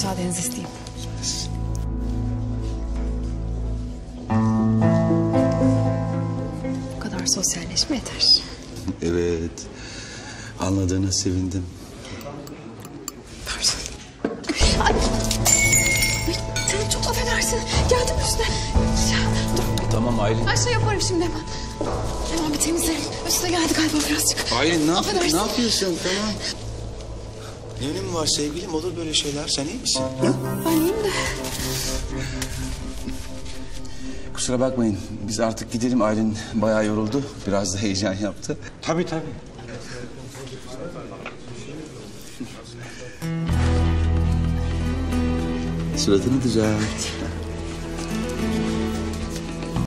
müsaadenizi isteyeyim. Bu kadar sosyalleşme yeter. Evet. Anladığına sevindim. Pardon. Ay. Sen çok affedersin. Geldim üstüne. Tamam Aylin. Her şey yaparım şimdi hemen. Hemen bir temizlerim. Üstüne geldi galiba birazcık. Aylin ne yapıyorsun? Tamam. Ne önemi var sevgilim? Olur böyle şeyler. Sen iyi misin? Hı? Ben iyiyim de. Kusura bakmayın. Biz artık gidelim. Aylin bayağı yoruldu. Biraz da heyecan yaptı. Tabii tabii. Suratını düzelt.